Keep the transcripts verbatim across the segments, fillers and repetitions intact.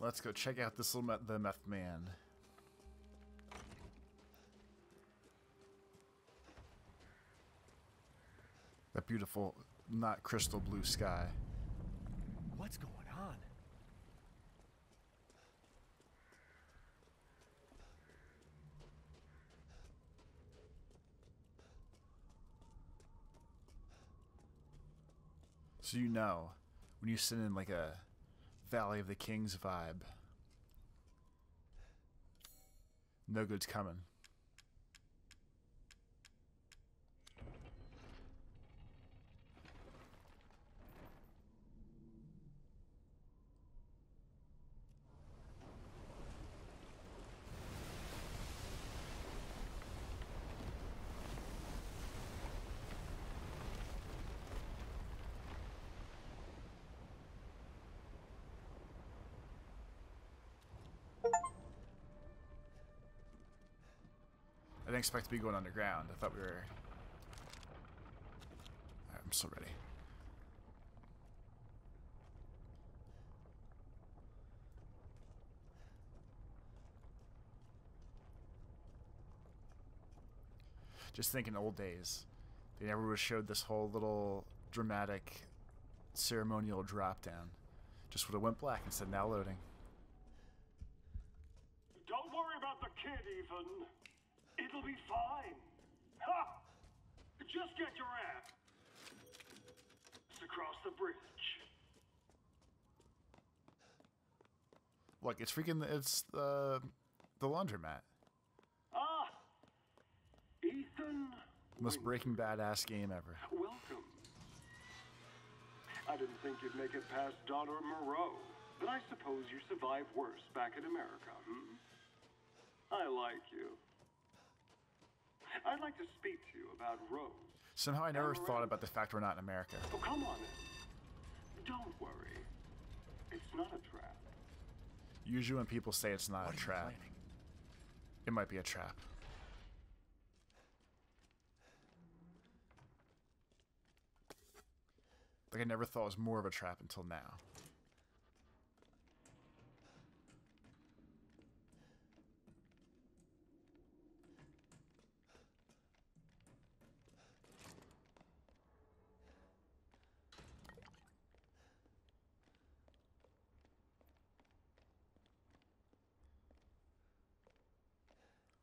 Let's go check out this little the meth man. That beautiful, not crystal blue sky. What's going on? So you know, when you send in like a Valley of the Kings vibe, no good's coming. I didn't expect to be going underground. I thought we were... Alright, I'm so ready. Just think in old days, they never would have showed this whole little dramatic ceremonial drop down. Just would have went black and said, now loading. Don't worry about the kid, Ethan. It'll be fine. Ha! Just get your ass. It's across the bridge. Look, it's freaking, it's the, the laundromat. Ah! Ethan. Most Breaking Badass game ever. Welcome. I didn't think you'd make it past Daughter Moreau, but I suppose you survived worse back in America, hmm? I like you. I'd like to speak to you about Rose. Somehow I never thought about the fact we're not in America. Oh, come on in. Don't worry. It's not a trap. Usually when people say it's not a trap, it might be a trap. Like I never thought it was more of a trap until now.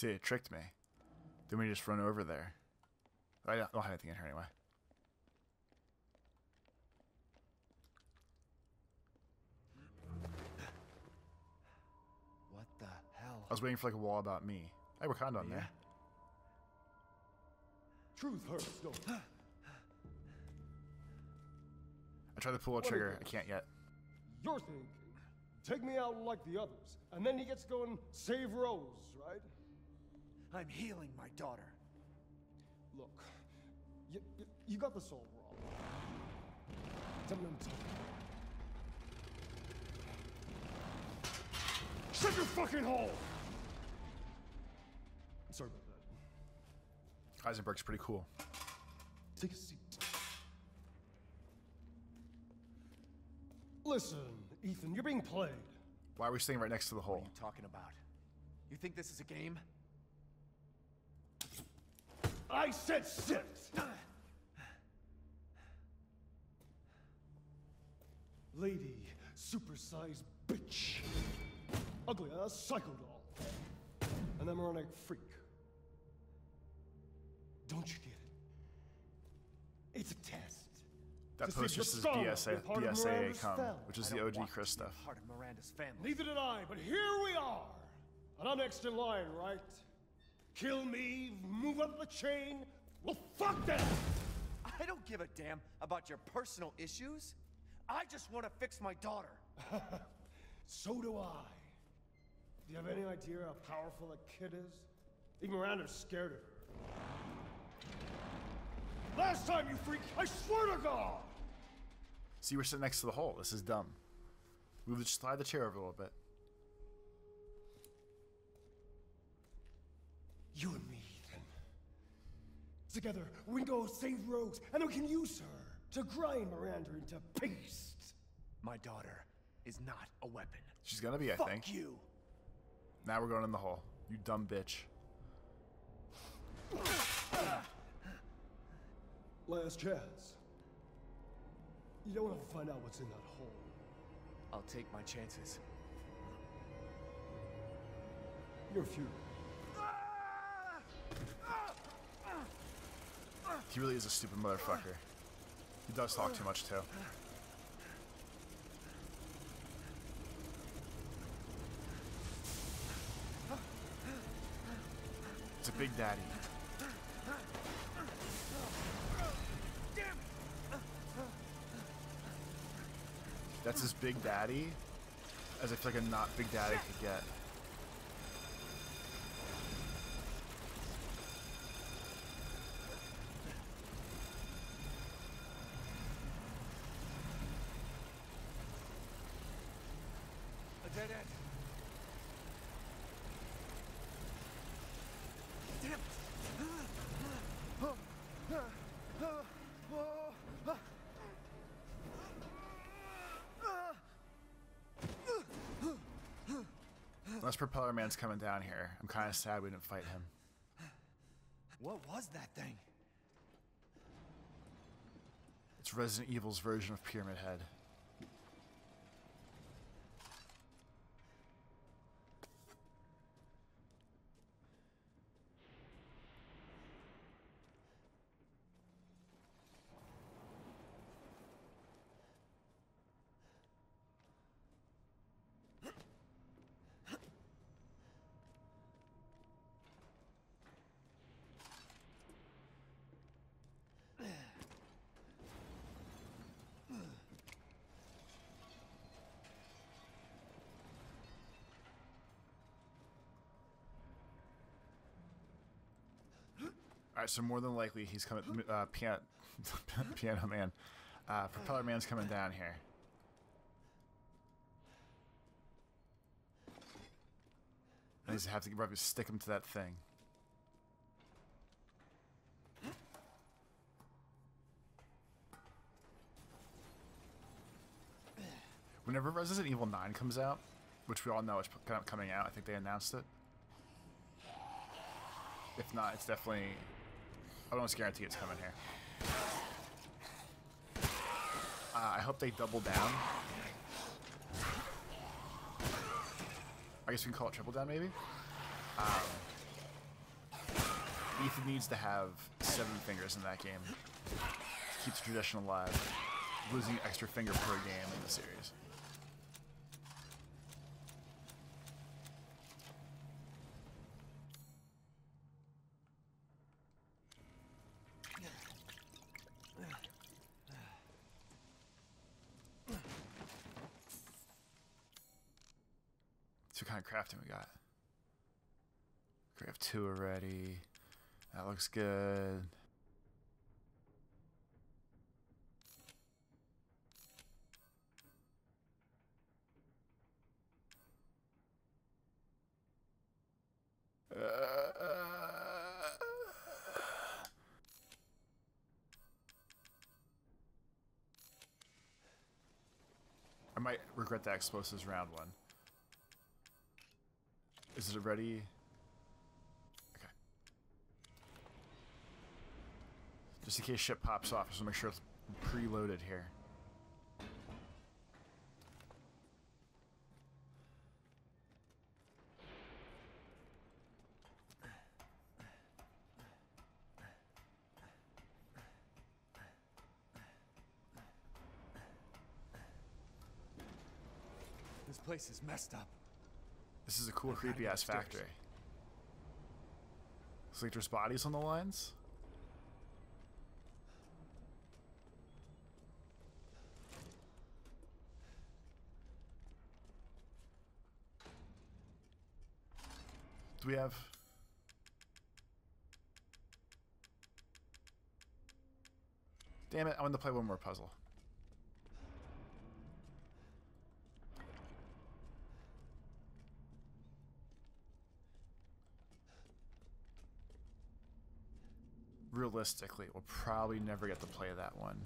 See, it tricked me. Then we just run over there. I don't have anything in here anyway. What the hell? I was waiting for like a wall about me. Hey, we're kind of on there. Truth hurts. Don't. I tried to pull a trigger. I can't yet. You're thinking, take me out like the others, and then he gets to go and save Rose, right? I'm healing my daughter. Look, you, you, you got the soul wrong. Shut your fucking hole! Sorry about that. Heisenberg's pretty cool. Take a seat. Listen, Ethan, you're being played. Why are we staying right next to the hole? What are you talking about? You think this is a game? I said sit! Lady, supersized bitch. Ugly ass psycho doll. An emeronic freak. Don't you get it? It's a test. That post just says B S A A come, which is the O G Chris stuff. Part of Miranda's family. Neither did I, but here we are! And I'm next in line, right? Kill me, move up the chain, well fuck that! I don't give a damn about your personal issues. I just want to fix my daughter. So do I. Do you have any idea how powerful that kid is? Even Miranda's scared of her. Last time, you freak, I swear to God! See, we're sitting next to the hole. This is dumb. We would just slide the chair over a little bit. You and me, Ethan. Together, we can go save Rose, and we can use her to grind Miranda into paste. My daughter is not a weapon. She's gonna be, I Fuck think. Fuck you. Now we're going in the hole. You dumb bitch. Last chance. You don't want to find out what's in that hole. I'll take my chances. You're futile. He really is a stupid motherfucker. He does talk too much, too. It's a Big Daddy. That's his Big Daddy? As I feel like a not Big Daddy could get. Dead end. Damn it. Unless Propeller Man's coming down here. I'm kind of sad we didn't fight him. What was that thing? It's Resident Evil's version of Pyramid Head. Alright, so more than likely he's coming. Uh, piano, piano man, uh, Propeller Man's coming down here. I just have to probably stick him to that thing. Whenever Resident Evil nine comes out, which we all know is coming out, I think they announced it. If not, it's definitely. I don't guarantee it's coming here. Uh, I hope they double down. I guess we can call it triple down, maybe? Um, Ethan needs to have seven fingers in that game to keep the tradition alive, losing an extra finger per game in the series. So what kind of crafting we got? We have two already. That looks good. I might regret that explosives round one. Is it ready? Okay. Just in case shit pops off, just to make sure it's preloaded here. This place is messed up. This is a cool, creepy ass factory. Looks like there's bodies on the lines. Do we have? Damn it! I want to play one more puzzle. Realistically, we'll probably never get to play that one.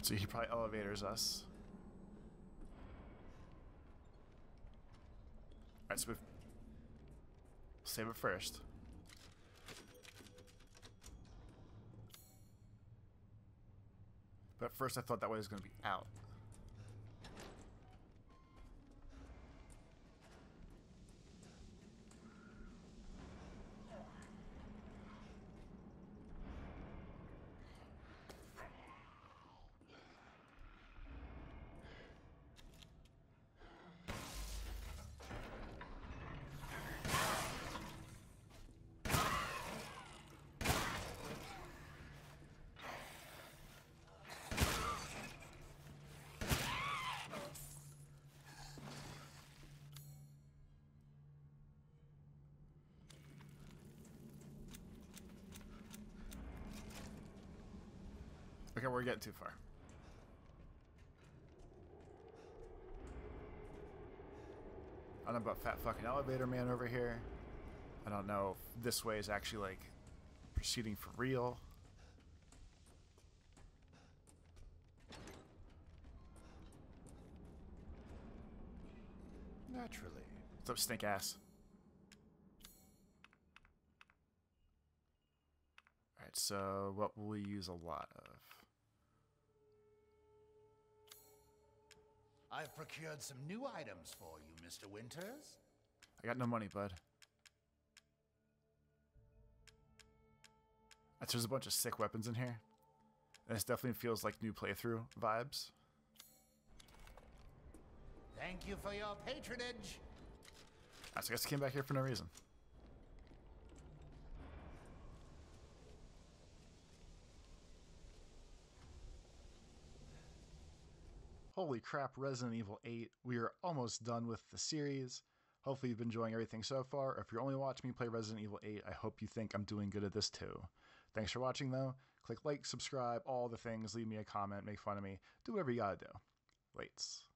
Alright, so he probably elevators us. Alright, so we've... Save it first. But at first I thought that way was going to be out. Okay, we're getting too far. I don't know about fat fucking elevator man over here. I don't know if this way is actually like proceeding for real. Naturally. What's up, stink ass? Alright, so what will we use a lot of? I've procured some new items for you, Mister Winters. I got no money, bud. There's a bunch of sick weapons in here. And this definitely feels like new playthrough vibes. Thank you for your patronage. I guess I came back here for no reason. Holy crap, Resident Evil eight. We are almost done with the series. Hopefully you've been enjoying everything so far. If you're only watching me play Resident Evil eight, I hope you think I'm doing good at this too. Thanks for watching though. Click like, subscribe, all the things. Leave me a comment, make fun of me. Do whatever you gotta do. Lates.